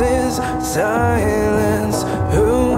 is silence. Who